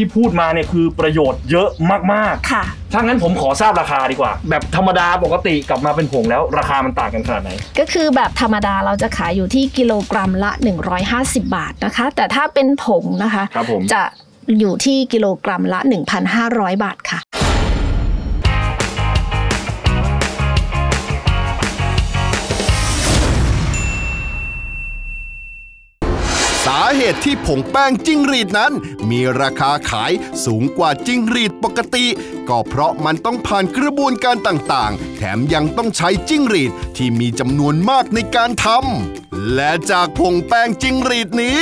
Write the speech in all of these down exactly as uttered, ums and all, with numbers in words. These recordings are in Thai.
ที่พูดมาเนี่ยคือประโยชน์เยอะมากๆค่ะถ้างั้นผมขอทราบราคาดีกว่าแบบธรรมดาปกติกลับมาเป็นผงแล้วราคามันต่างกันขนาดไหนก็คือแบบธรรมดาเราจะขายอยู่ที่กิโลกรัมละหนึ่งร้อยห้าสิบบาทนะคะแต่ถ้าเป็นผงนะคะจะอยู่ที่กิโลกรัมละ หนึ่งพันห้าร้อย บาทค่ะสาเหตุที่ผงแป้งจิ้งหรีดนั้นมีราคาขายสูงกว่าจิ้งหรีดปกติก็เพราะมันต้องผ่านกระบวนการต่างๆแถมยังต้องใช้จิ้งหรีดที่มีจำนวนมากในการทำและจากผงแป้งจิ้งหรีดนี้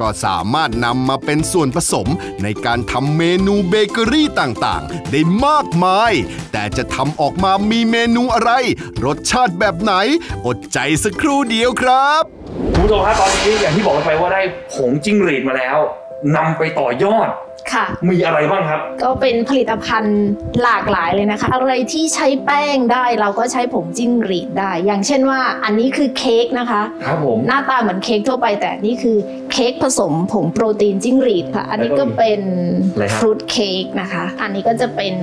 ก็สามารถนำมาเป็นส่วนผสมในการทำเมนูเบเกอรี่ต่างๆได้มากมายแต่จะทำออกมามีเมนูอะไรรสชาติแบบไหนอดใจสักครู่เดียวครับคุณผู้ชมครับตอนนี้อย่างที่บอกไปว่าได้ผงจิ้งหรีดมาแล้วนำไปต่อยอดค่ะมีอะไรบ้างครับก็เป็นผลิตภัณฑ์หลากหลายเลยนะคะอะไรที่ใช้แป้งได้เราก็ใช้ผงจิ้งหรีดได้อย่างเช่นว่าอันนี้คือเค้กนะคะครับผมหน้าตาเหมือนเค้กทั่วไปแต่นี่คือเค้กผสมผงโปรตีนจิ้งหรีดค่ะอันนี้ก็เป็นฟรุตเค้กนะคะอันนี้ก็จะเป็น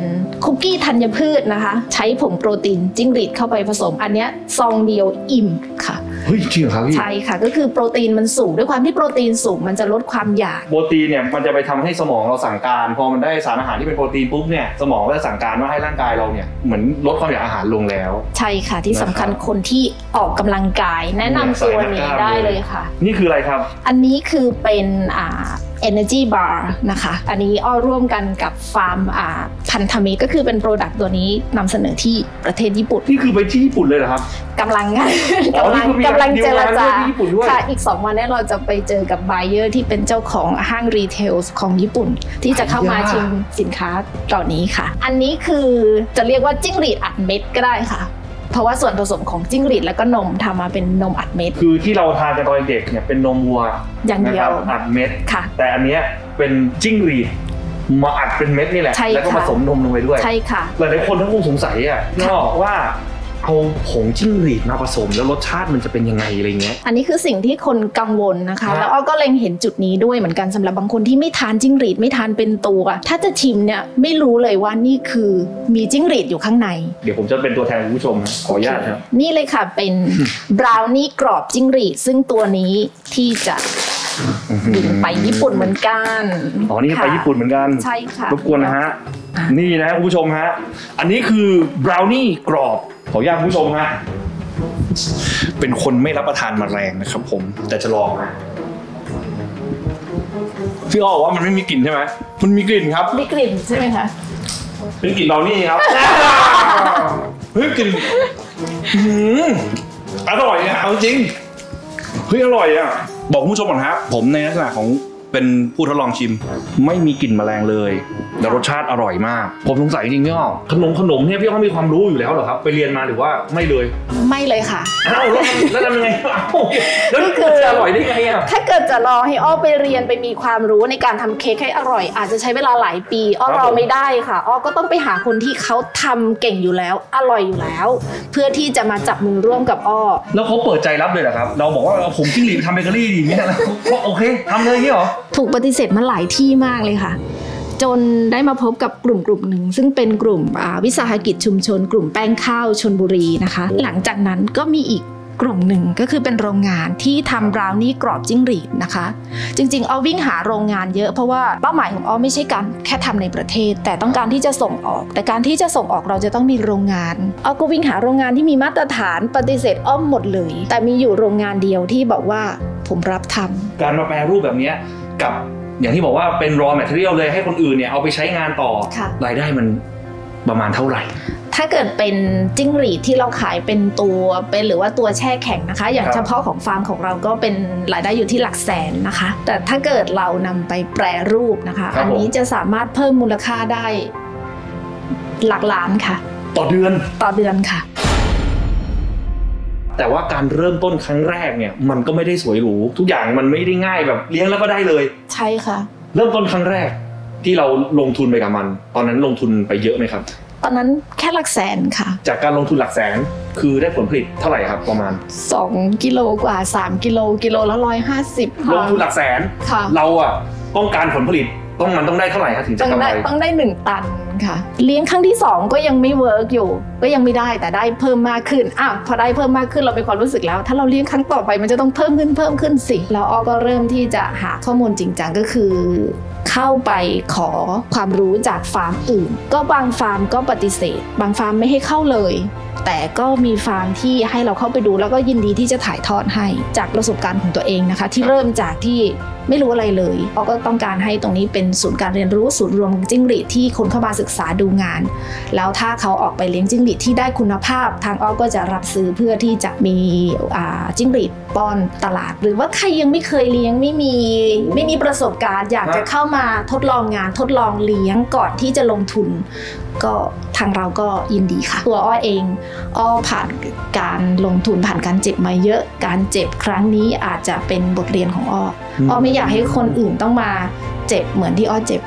คุกกี้ธัญพืชนะคะใช้ผงโปรตีนจิ้งหรีดเข้าไปผสมอันนี้ซองเดียวอิ่มค่ะเฮ้ยจริงครับพี่ใช่ค่ะก็คือโปรตีนมันสูงด้วยความที่โปรตีนสูงมันจะลดความอยากโปรตีนเนี่ยมันจะไปทำให้สมองเราสั่งการพอมันได้สารอาหารที่เป็นโปรตีนปุ๊บเนี่ยสมองก็จะสั่งการว่าให้ร่างกายเราเนี่ยเหมือนลดความอยากอาหารลงแล้วใช่ค่ะที่สำคัญคนที่ออกกำลังกายแนะนำตัวนี้ได้เลยค่ะนี่คืออะไรครับอันนี้คือเป็นอ่าEnergy Bar นะคะอันนี้อ้อร่วมกันกับฟาร์มพันธมิตรก็คือเป็นโปรดักต์ตัวนี้นำเสนอที่ประเทศญี่ปุ่นนี่คือไปที่ญี่ปุ่นเลยเหรอครับกำลังกำลังกำลังเจรจาค่ะอีกสองวันนี้เราจะไปเจอกับไบเออร์ที่เป็นเจ้าของห้างรีเทลของญี่ปุ่นที่จะเข้ามาชิมสินค้าตัวนี้ค่ะอันนี้คือจะเรียกว่าจิ้งหรีดอัดเม็ดก็ได้ค่ะเพราะว่าส่วนผสมของจิ้งหรีดแล้วก็นมทำมาเป็นนมอัดเม็ดคือที่เราทานกันตอนเด็กเนี่ยเป็นนมวัวอย่างเดียวอัดเม็ดค่ะแต่อันนี้เป็นจิ้งหรีดมาอัดเป็นเม็ดนี่แหละแล้วก็ผสมนมลงไปด้วยใช่ค่ะหลายๆคนทั้งวงสงสัยอ่ะนอกว่าเอาผงจิ้งหรีดมาผสมแล้วรสชาติมันจะเป็นยังไงอะไรเงี้ยอันนี้คือสิ่งที่คนกังวลนะคะแล้วก็เล็งเห็นจุดนี้ด้วยเหมือนกันสำหรับบางคนที่ไม่ทานจิ้งหรีดไม่ทานเป็นตัวถ้าจะชิมเนี่ยไม่รู้เลยว่านี่คือมีจิ้งหรีดอยู่ข้างในเดี๋ยวผมจะเป็นตัวแทนคุณผู้ชมขออนุญาตครับนี่เลยค่ะเป็นบราวนี่กรอบจิ้งหรีดซึ่งตัวนี้ที่จะบินไปญี่ปุ่นเหมือนกันอ๋อนี่ไปญี่ปุ่นเหมือนกันใช่ค่ะรบกวนนะฮะนี่นะคุณผู้ชมฮะอันนี้คือบราวนี่กรอบขออนุญาตคุณผู้ชมฮะเป็นคนไม่รับประทานมาแรงนะครับผมแต่จะลองพี่อ้อบอกว่ามันไม่มีกลิ่นใช่ไหมมันมีกลิ่นครับมีกลิ่นใช่ไหมคะเป็นกลิ่นเรานี่ครับเฮ้ยกลิ่นอร่อยนะเอาจริงเฮ้ยอร่อยอ่ะบอกคุณผู้ชมก่อนฮะผมในลักษณะของเป็นผู้ทดลองชิมไม่มีกลิ่นแมลงเลยและรสชาติอร่อยมากผมสงสัยจริงๆพี่อ้อขนมขนมเนี่ยพี่อ้อมีความรู้อยู่แล้วเหรอครับไปเรียนมาหรือว่าไม่เลยไม่เลยค่ะอ้าวแล้วทำยังไงแล้วคือจะอร่อยได้ไงอ่ะถ้าเกิดจะรอให้อ้อไปเรียนไปมีความรู้ในการทำเค้กให้อร่อยอาจจะใช้เวลาหลายปีอ้อรอไม่ได้ค่ะอ้อก็ต้องไปหาคนที่เขาทำเก่งอยู่แล้วอร่อยอยู่แล้วเพื่อที่จะมาจับมือร่วมกับอ้อแล้วเขาเปิดใจรับเลยเหรอครับเราบอกว่าผมจิ้งหรีดทำเบเกอรี่ดีนี่นะโอเคทำเลยนี่หรอถูกปฏิเสธมาหลายที่มากเลยค่ะจนได้มาพบกับกลุ่มกลุ่มหนึ่งซึ่งเป็นกลุ่มวิสาหกิจชุมชนกลุ่มแป้งข้าวชลบุรีนะคะหลังจากนั้นก็มีอีกกลุ่มหนึ่งก็คือเป็นโรงงานที่ทำบราวนี่กรอบจิ้งหรีดนะคะจริงๆเอาวิ่งหาโรงงานเยอะเพราะว่าเป้าหมายของอ้อไม่ใช่การแค่ทำในประเทศแต่ต้องการที่จะส่งออกแต่การที่จะส่งออกเราจะต้องมีโรงงานอ้อก็วิ่งหาโรงงานที่มีมาตรฐานปฏิเสธอ้อมหมดเลยแต่มีอยู่โรงงานเดียวที่บอกว่าผมรับทำการมาแปรรูปแบบนี้กับอย่างที่บอกว่าเป็น raw material เลยให้คนอื่นเนี่ยเอาไปใช้งานต่อรายได้มันประมาณเท่าไหร่ถ้าเกิดเป็นจิ้งหรีดที่เราขายเป็นตัวเป็นหรือว่าตัวแช่แข็งนะคะอย่างเฉพาะของฟาร์มของเราก็เป็นรายได้อยู่ที่หลักแสนนะคะแต่ถ้าเกิดเรานำไปแปรรูปนะคะอันนี้จะสามารถเพิ่มมูลค่าได้หลักล้านค่ะต่อเดือนต่อเดือนค่ะแต่ว่าการเริ่มต้นครั้งแรกเนี่ยมันก็ไม่ได้สวยหรูทุกอย่างมันไม่ได้ง่ายแบบเลี้ยงแล้วก็ได้เลยใช่ค่ะเริ่มต้นครั้งแรกที่เราลงทุนไปกับมันตอนนั้นลงทุนไปเยอะไหมครับตอนนั้นแค่หลักแสนค่ะจากการลงทุนหลักแสนคือได้ผลผลิตเท่าไหร่ครับประมาณสองกิโลกว่าสามกิโลกิโลละร้อยห้าสิบลงทุนหลักแสนเราอะต้องการผลผลิต ต้องมันต้องได้เท่าไหร่คะถึงจะกำไรต้องได้หนึ่งตันค่ะเลี้ยงครั้งที่สองก็ยังไม่เวิร์กอยู่ก็ยังไม่ได้แต่ได้เพิ่มมากขึ้นอ้าวพอได้เพิ่มมากขึ้นเรามีความรู้สึกแล้วถ้าเราเลี้ยงครั้งต่อไปมันจะต้องเพิ่มขึ้นเพิ่มขึ้นสิแล้วอ้อก็เริ่มที่จะหาข้อมูลจริงจังก็คือเข้าไปขอความรู้จากฟาร์มอื่นก็บางฟาร์มก็ปฏิเสธบางฟาร์มไม่ให้เข้าเลยแต่ก็มีฟาร์มที่ให้เราเข้าไปดูแล้วก็ยินดีที่จะถ่ายทอดให้จากประสบการณ์ของตัวเองนะคะที่เริ่มจากที่ไม่รู้อะไรเลยอ้อก็ต้องการให้ตรงนี้เป็นศูนย์การเรียนรู้ศูนย์รวมของจิ้งหรีดที่คนเข้ามาศึกษาดูงานแล้วถ้าเขาออกไปเลี้ยงจิ้งหรีดที่ได้คุณภาพทางอ้อก็จะรับซื้อเพื่อที่จะมีจิ้งหรีดป้อนตลาดหรือว่าใครยังไม่เคยเลี้ยงไม่มีไม่มีประสบการณ์อยากจะเข้ามาทดลองงานทดลองเลี้ยงก่อนที่จะลงทุนก็ทางเราก็ยินดีค่ะตัวอ้อเองอ้อผ่านการลงทุนผ่านการเจ็บมาเยอะการเจ็บครั้งนี้อาจจะเป็นบทเรียนของอ้ออ้อไม่อยากให้คนอื่นต้องมาเจ็บเหมือนที่อ้อเจ็บ